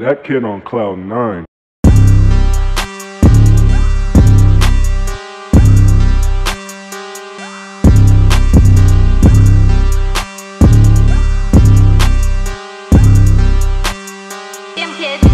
That kid on cloud nine. Damn kids.